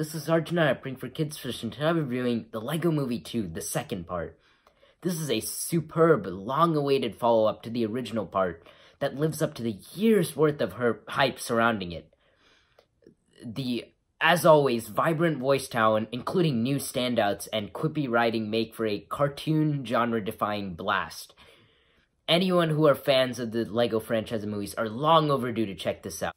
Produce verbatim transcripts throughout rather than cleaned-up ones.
This is Arjun Nair, prank for Kids First, and today I'm reviewing the LEGO Movie two, the second part. This is a superb, long-awaited follow-up to the original part that lives up to the years' worth of her hype surrounding it. The, as always, vibrant voice talent, including new standouts and quippy writing, make for a cartoon genre-defying blast. Anyone who are fans of the LEGO franchise and movies are long overdue to check this out.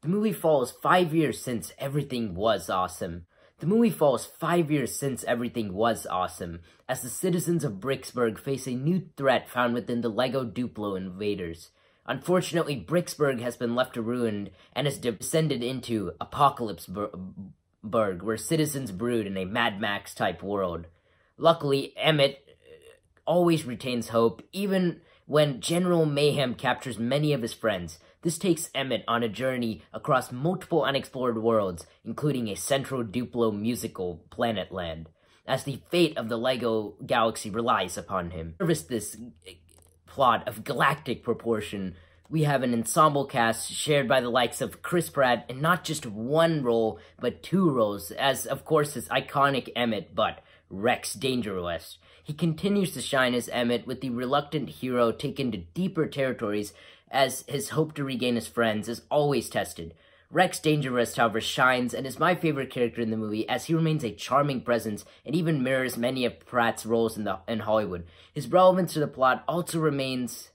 The movie follows five years since everything was awesome. The movie follows five years since everything was awesome, as the citizens of Bricksburg face a new threat found within the LEGO Duplo invaders. Unfortunately, Bricksburg has been left ruined and has descended into Apocalypseburg, where citizens brood in a Mad Max-type world. Luckily, Emmet always retains hope, even when General Mayhem captures many of his friends. This takes Emmet on a journey across multiple unexplored worlds, including a central Duplo musical, Planetland, as the fate of the LEGO galaxy relies upon him. To service this plot of galactic proportion, we have an ensemble cast shared by the likes of Chris Pratt in not just one role, but two roles, as of course his iconic Emmet, but Rex Dangerous. He continues to shine as Emmet, with the reluctant hero taken to deeper territories as his hope to regain his friends is always tested. Rex Dangerous, however, shines and is my favorite character in the movie, as he remains a charming presence and even mirrors many of Pratt's roles in, the, in Hollywood. His relevance to the plot also remains...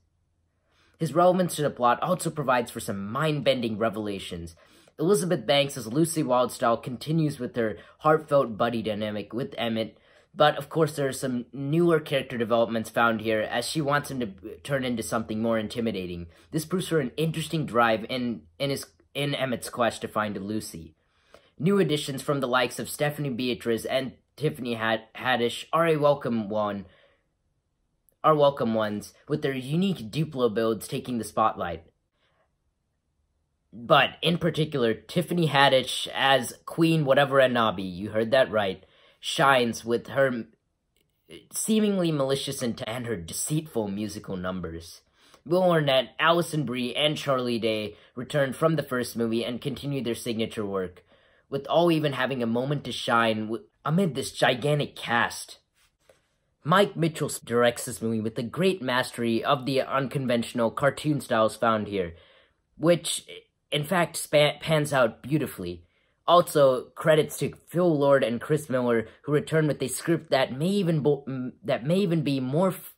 His relevance to the plot also provides for some mind-bending revelations. Elizabeth Banks as Lucy Wildstyle continues with her heartfelt buddy dynamic with Emmet, but of course there are some newer character developments found here, as she wants him to turn into something more intimidating. This proves her an interesting drive in, in, his, in Emmet's quest to find Lucy. New additions from the likes of Stephanie Beatriz and Tiffany Haddish are a welcome one, are welcome ones, with their unique Duplo builds taking the spotlight. But, in particular, Tiffany Haddish as Queen Whatever Anabi, you heard that right, shines with her seemingly malicious intent and her deceitful musical numbers. Will Arnett, Alison Brie, and Charlie Day return from the first movie and continue their signature work, with all even having a moment to shine amid this gigantic cast. Mike Mitchell directs this movie with a great mastery of the unconventional cartoon styles found here, which... in fact, span pans out beautifully. Also, credits to Phil Lord and Chris Miller, who return with a script that may even bo that may even be more f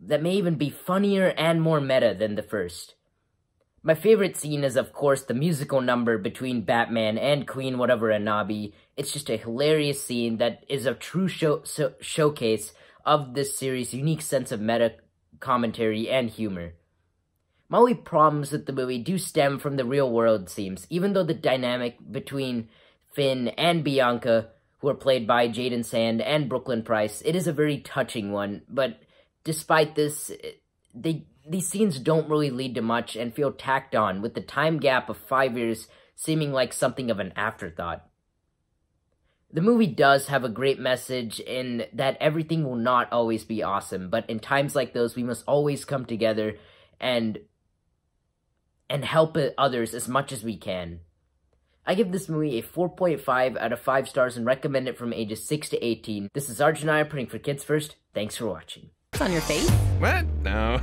that may even be funnier and more meta than the first. My favorite scene is, of course, the musical number between Batman and Queen Whatever Anabi. It's just a hilarious scene that is a true show so showcase of this series' unique sense of meta commentary and humor. My only problems with the movie do stem from the real world scenes, even though the dynamic between Finn and Bianca, who are played by Jaden Sand and Brooklyn Price, it is a very touching one, but despite this, they, these scenes don't really lead to much and feel tacked on, with the time gap of five years seeming like something of an afterthought. The movie does have a great message in that everything will not always be awesome, but in times like those, we must always come together and... and help others as much as we can. I give this movie a four point five out of five stars and recommend it from ages six to eighteen. This is Arjun Nair, putting for Kids First. Thanks for watching. It's on your face? What? No.